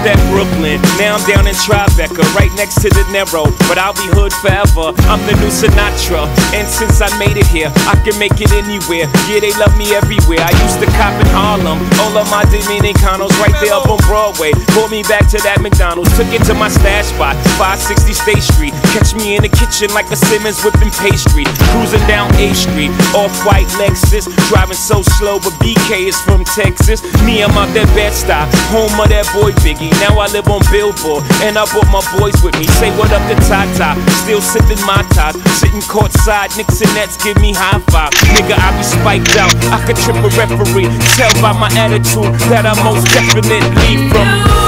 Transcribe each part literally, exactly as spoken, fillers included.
up at Brooklyn, now I'm down in Tribeca, right next to the Narrow, but I'll be hood forever. I'm the new Sinatra, and since I made it here, I can make it anywhere. Yeah, they love me everywhere. I used to cop in Harlem, all of my Dominicanos right there up on Broadway. Pulled me back to that McDonald's, took it to my stash spot, five sixty State Street. Catch me in the kitchen like a Simmons whipping pastry, cruising down A Street, off-white Lexus, driving so slow, but B K is from Texas. Me, I'm out that Bed-Stuy, home of that boy Biggie. Now I live on Billboard, and I brought my boys with me. Say what up to Tata, still sipping my ties, sitting courtside, Nicks and Nets give me high five. Nigga, I be spiked out, I could trip a referee. Tell by my attitude that I most definitely from.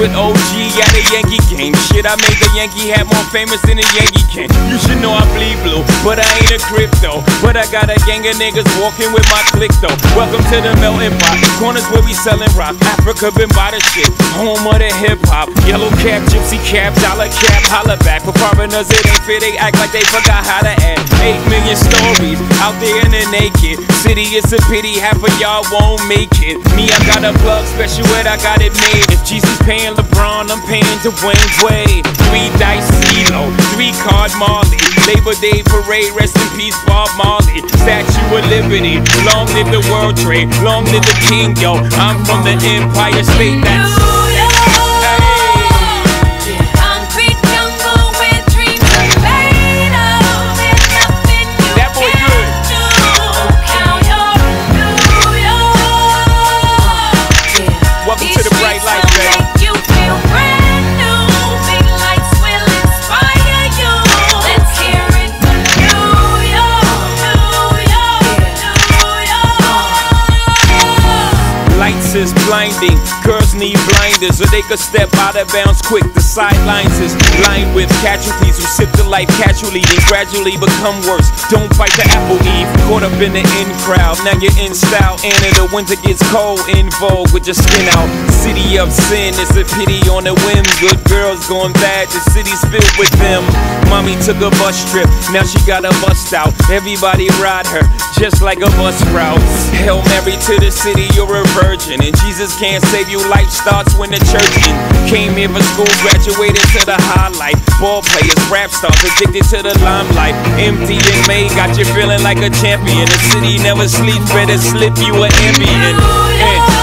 With O G at a Yankee game, shit, I made the Yankee hat more famous than a Yankee can. You should know I bleed blue, but I ain't a crypto. But I got a gang of niggas walking with my click though. Welcome to the melting pot, corners where we selling rock. Africa been by the shit, home of the hip hop. Yellow cap, gypsy cap, dollar cap, holla back. For foreigners it ain't fair, they act like they forgot how to act. Eight million stories out there in the naked city, it's a pity half of y'all won't make it. Me, I got a plug special, and I got it made. If Jesus paying LeBron, I'm paying Dwayne Wade. Three Dice C-Lo, three card Marley. Labor Day parade, rest in peace Bob Marley. Statue of Liberty, long live the World Trade, long live the King, yo. I'm from the Empire State. That's is blinding, girls need blinders, or they could step out of bounds quick. The sidelines is lined with casualties who sip the life casually and gradually become worse. Don't bite the apple eve, caught up in the in crowd. Now you're in style, and in the winter gets cold, in vogue with your skin out. City of sin, it's a pity on a whim. Good girls going bad, the city's filled with them. Mommy took a bus trip, now she got a bust out. Everybody ride her, just like a bus route. Hail Mary to the city, you're a virgin. And Jesus can't save you, life starts when the church in. Came here for school, graduated to the high life. Ball players, rap stars, addicted to the limelight. Empty and made, got you feeling like a champion. The city never sleeps, better slip you an ambient. And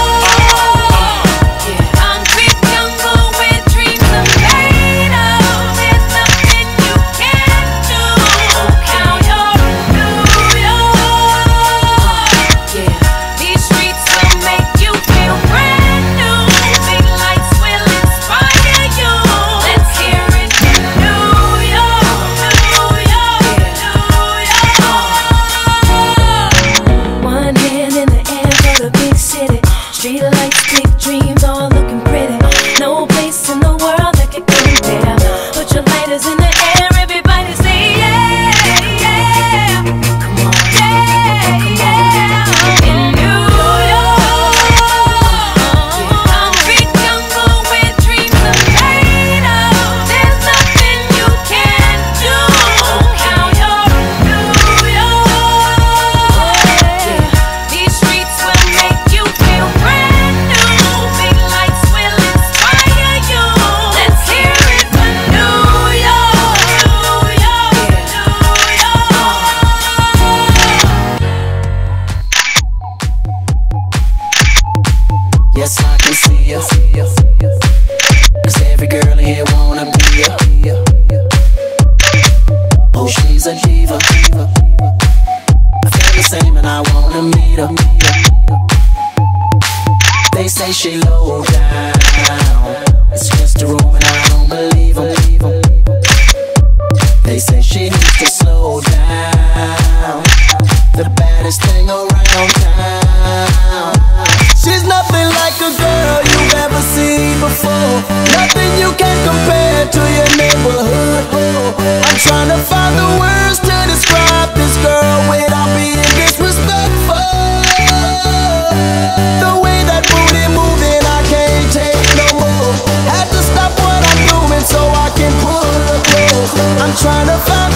trying to find